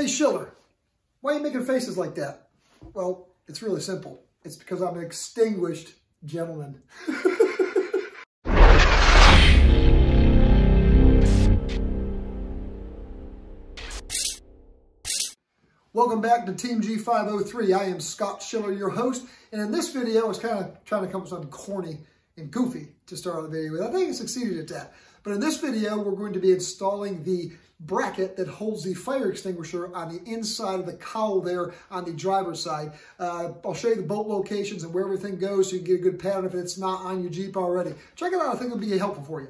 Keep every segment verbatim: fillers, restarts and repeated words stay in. Hey Schiller, why are you making faces like that? Well, it's really simple. It's because I'm an extinguished gentleman. Welcome back to Team G five oh three. I am Scott Schiller, your host. And in this video, I was kind of trying to come up with something corny and goofy to start the video with. I think I succeeded at that. But in this video, we're going to be installing the bracket that holds the fire extinguisher on the inside of the cowl there on the driver's side. Uh, I'll show you the bolt locations and where everything goes so you can get a good pattern if it's not on your Jeep already. Check it out. I think it'll be helpful for you.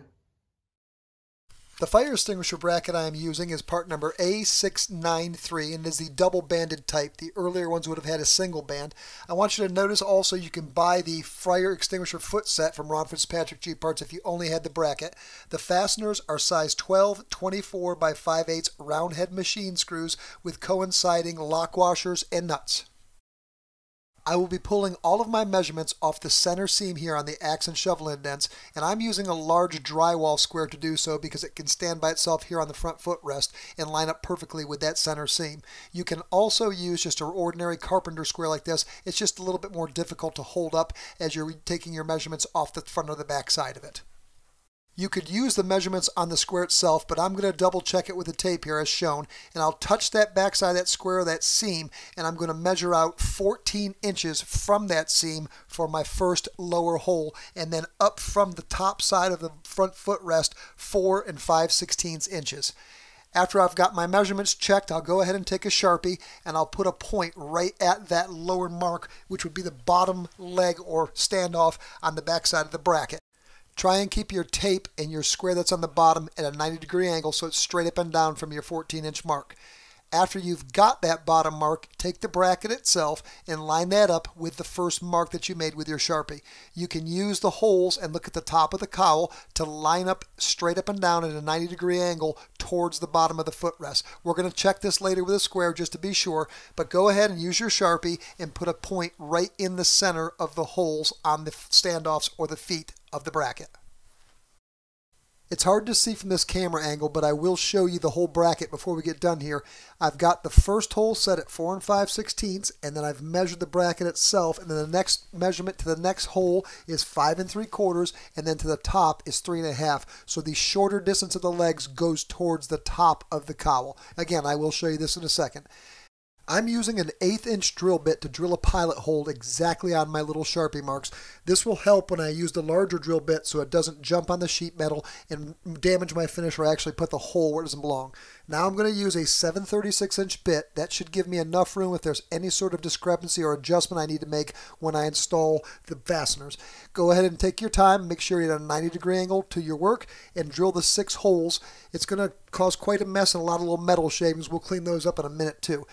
The fire extinguisher bracket I am using is part number A six nine three and is the double banded type. The earlier ones would have had a single band. I want you to notice also you can buy the fire extinguisher foot set from Ron Fitzpatrick Jeep Parts if you only had the bracket. The fasteners are size twelve, twenty-four by five eighths round head machine screws with coinciding lock washers and nuts. I will be pulling all of my measurements off the center seam here on the axe and shovel indents, and I'm using a large drywall square to do so because it can stand by itself here on the front footrest and line up perfectly with that center seam. You can also use just an ordinary carpenter square like this. It's just a little bit more difficult to hold up as you're taking your measurements off the front or the back side of it. You could use the measurements on the square itself, but I'm going to double check it with the tape here as shown, and I'll touch that backside of that square, that seam, and I'm going to measure out fourteen inches from that seam for my first lower hole, and then up from the top side of the front footrest, four and five sixteenths inches. After I've got my measurements checked, I'll go ahead and take a Sharpie and I'll put a point right at that lower mark, which would be the bottom leg or standoff on the backside of the bracket. Try and keep your tape and your square that's on the bottom at a ninety degree angle so it's straight up and down from your fourteen inch mark. After you've got that bottom mark, take the bracket itself and line that up with the first mark that you made with your Sharpie. You can use the holes and look at the top of the cowl to line up straight up and down at a ninety degree angle towards the bottom of the footrest. We're going to check this later with a square just to be sure, but go ahead and use your Sharpie and put a point right in the center of the holes on the standoffs or the feet of the bracket. It's hard to see from this camera angle, but I will show you the whole bracket before we get done here. I've got the first hole set at four and five sixteenths, and then I've measured the bracket itself, and then the next measurement to the next hole is five and three quarters, and then to the top is three and a half. So the shorter distance of the legs goes towards the top of the cowl. Again, I will show you this in a second. I'm using an eighth inch drill bit to drill a pilot hole exactly on my little Sharpie marks. This will help when I use the larger drill bit so it doesn't jump on the sheet metal and damage my finish or actually put the hole where it doesn't belong. Now I'm going to use a seven thirty-six inch bit. That should give me enough room if there's any sort of discrepancy or adjustment I need to make when I install the fasteners. Go ahead and take your time, make sure you're at a ninety degree angle to your work and drill the six holes. It's going to cause quite a mess and a lot of little metal shavings. We'll clean those up in a minute too.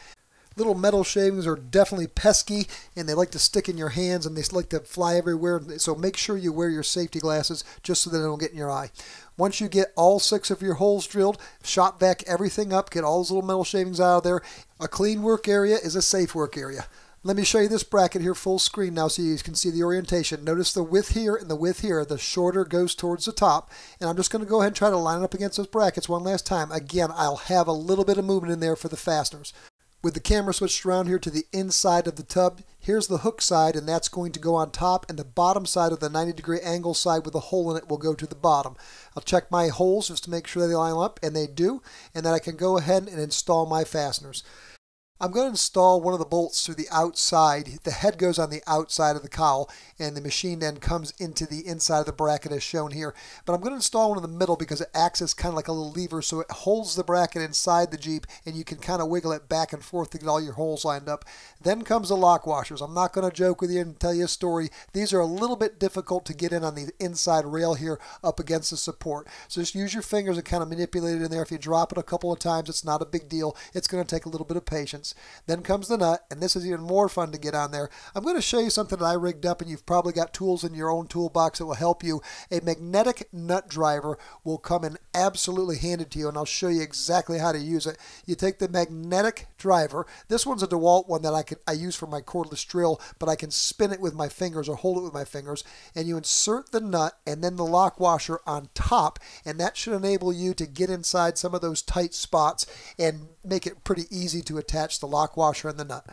Little metal shavings are definitely pesky and they like to stick in your hands and they like to fly everywhere, so make sure you wear your safety glasses just so that they don't get in your eye. Once you get all six of your holes drilled, shop back everything up, get all those little metal shavings out of there. A clean work area is a safe work area. Let me show you this bracket here full screen now so you can see the orientation. Notice the width here and the width here. The shorter goes towards the top. And I'm just going to go ahead and try to line it up against those brackets one last time. Again, I'll have a little bit of movement in there for the fasteners. With the camera switched around here to the inside of the tub, here's the hook side and that's going to go on top, and the bottom side of the ninety degree angle side with a hole in it will go to the bottom. I'll check my holes just to make sure they line up, and they do, and then I can go ahead and install my fasteners. I'm going to install one of the bolts through the outside. The head goes on the outside of the cowl and the machine end comes into the inside of the bracket as shown here. But I'm going to install one in the middle because it acts as kind of like a little lever, so it holds the bracket inside the Jeep and you can kind of wiggle it back and forth to get all your holes lined up. Then comes the lock washers. I'm not going to joke with you and tell you a story. These are a little bit difficult to get in on the inside rail here up against the support. So just use your fingers and kind of manipulate it in there. If you drop it a couple of times, it's not a big deal. It's going to take a little bit of patience. dimensions. Then comes the nut, and this is even more fun to get on there. I'm going to show you something that I rigged up, and you've probably got tools in your own toolbox that will help you. A magnetic nut driver will come in absolutely handy to you, and I'll show you exactly how to use it. You take the magnetic driver. This one's a DeWalt one that I, can, I use for my cordless drill, but I can spin it with my fingers or hold it with my fingers, and you insert the nut and then the lock washer on top, and that should enable you to get inside some of those tight spots and make it pretty easy to attach the lock washer and the nut.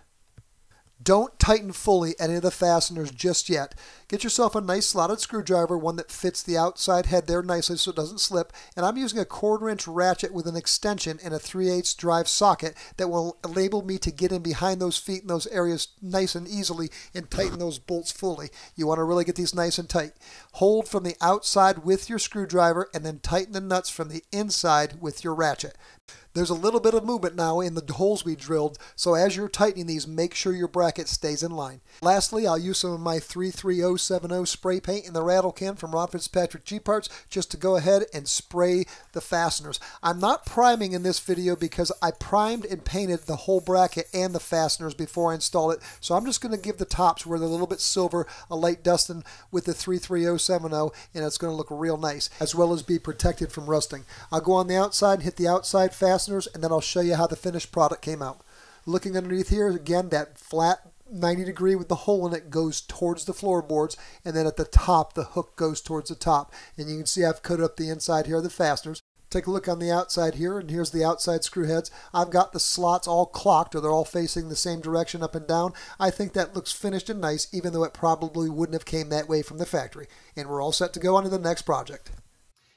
Don't tighten fully any of the fasteners just yet. Get yourself a nice slotted screwdriver, one that fits the outside head there nicely so it doesn't slip. And I'm using a quarter inch ratchet with an extension and a three eighths drive socket that will enable me to get in behind those feet in those areas nice and easily and tighten those bolts fully. You want to really get these nice and tight. Hold from the outside with your screwdriver and then tighten the nuts from the inside with your ratchet. There's a little bit of movement now in the holes we drilled, so as you're tightening these, make sure your bracket stays in line. Lastly, I'll use some of my three three oh seven oh spray paint in the rattle can from Ron Fitzpatrick Jeep Parts just to go ahead and spray the fasteners. I'm not priming in this video because I primed and painted the whole bracket and the fasteners before I installed it, so I'm just going to give the tops where they're a little bit silver a light dusting with the three three oh seven oh, and it's going to look real nice, as well as be protected from rusting. I'll go on the outside and hit the outside fastener, and then I'll show you how the finished product came out. Looking underneath here, again, that flat ninety degree with the hole in it goes towards the floorboards, and then at the top, the hook goes towards the top. And you can see I've coated up the inside here of the fasteners. Take a look on the outside here, and here's the outside screw heads. I've got the slots all clocked, or they're all facing the same direction up and down. I think that looks finished and nice, even though it probably wouldn't have came that way from the factory. And we're all set to go on to the next project.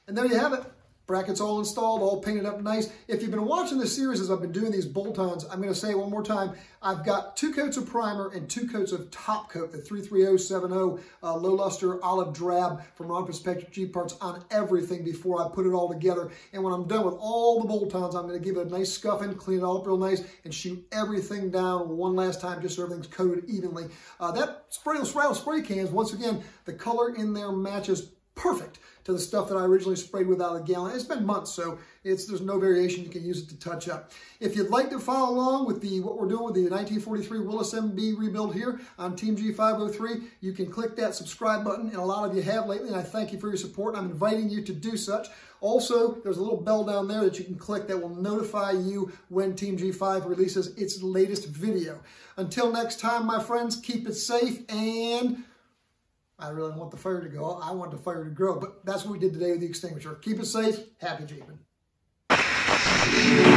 And there you have it. Brackets all installed, all painted up nice. If you've been watching this series as I've been doing these bolt-ons, I'm going to say it one more time. I've got two coats of primer and two coats of top coat, the three three oh seven oh uh, low luster olive drab from Ron Fitzpatrick Jeep Parts on everything before I put it all together. And when I'm done with all the bolt-ons, I'm going to give it a nice scuffing, clean it all up real nice, and shoot everything down one last time just so everything's coated evenly. Uh, that spray, rattle spray cans, once again, the color in there matches perfect to the stuff that I originally sprayed with out of the gallon. It's been months, so it's there's no variation. You can use it to touch up. If you'd like to follow along with the what we're doing with the nineteen forty-three Willys M B rebuild here on Team G five oh three, you can click that subscribe button, and a lot of you have lately, and I thank you for your support. I'm inviting you to do such. Also, there's a little bell down there that you can click that will notify you when Team G five releases its latest video. Until next time, my friends, keep it safe, and I really want the fire to go. I want the fire to grow, but that's what we did today with the extinguisher. Keep it safe. Happy Jeeping.